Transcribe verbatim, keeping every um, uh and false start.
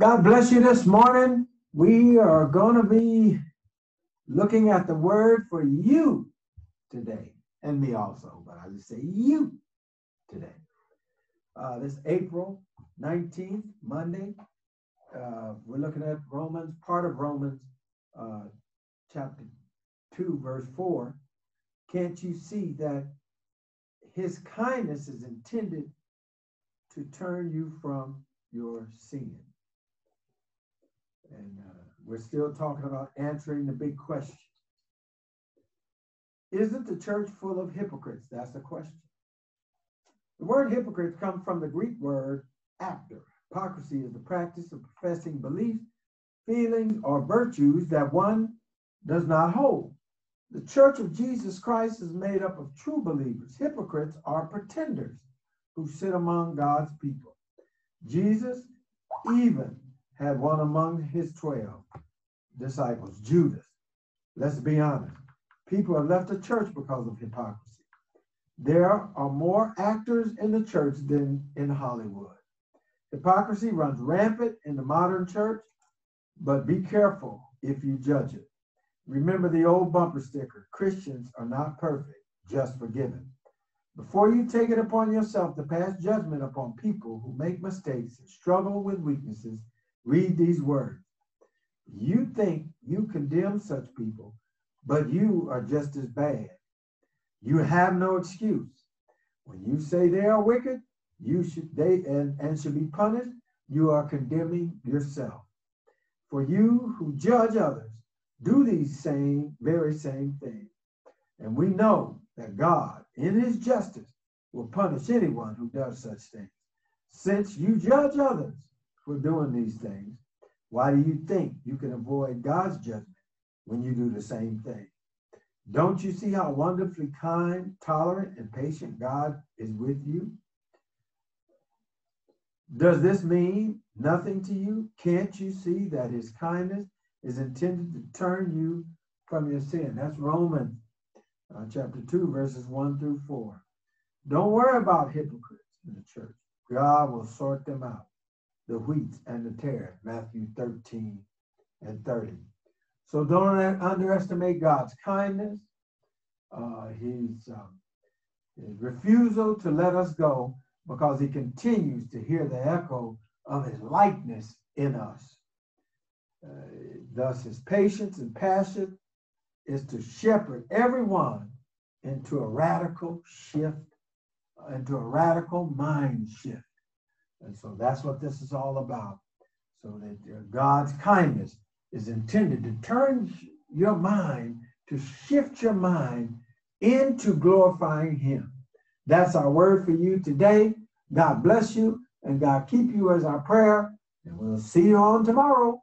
God bless you this morning. We are going to be looking at the word for you today, and me also, but I just say you today. Uh, this April nineteenth, Monday, uh, we're looking at Romans, part of Romans uh, chapter two, verse four. Can't you see that his kindness is intended to turn you from your sin? And uh, we're still talking about answering the big question. Isn't the church full of hypocrites? That's the question. The word hypocrites comes from the Greek word after. Hypocrisy is the practice of professing beliefs, feelings, or virtues that one does not hold. The church of Jesus Christ is made up of true believers. Hypocrites are pretenders who sit among God's people. Jesus even had one among his twelve disciples, Judas. Let's be honest. People have left the church because of hypocrisy. There are more actors in the church than in Hollywood. Hypocrisy runs rampant in the modern church, but be careful if you judge it. Remember the old bumper sticker, Christians are not perfect, just forgiven. Before you take it upon yourself to pass judgment upon people who make mistakes and struggle with weaknesses, read these words. You think you condemn such people, but you are just as bad. You have no excuse. When you say they are wicked, you should they and, and should be punished, you are condemning yourself. For you who judge others, do these same, very same things. And we know that God, in his justice, will punish anyone who does such things. Since you judge others for doing these things, why do you think you can avoid God's judgment when you do the same thing? Don't you see how wonderfully kind, tolerant, and patient God is with you? Does this mean nothing to you? Can't you see that his kindness is intended to turn you from your sin? That's Romans uh, chapter two, verses one through four. Don't worry about hypocrites in the church. God will sort them out, the wheat and the tares, Matthew thirteen and thirty. So don't underestimate God's kindness, uh, his, um, his refusal to let us go, because he continues to hear the echo of his likeness in us. Uh, thus his patience and passion is to shepherd everyone into a radical shift, uh, into a radical mind shift. And so that's what this is all about. So that uh, God's kindness is intended to turn your mind, to shift your mind into glorifying him. That's our word for you today. God bless you and God keep you as our prayer. And we'll see you on tomorrow.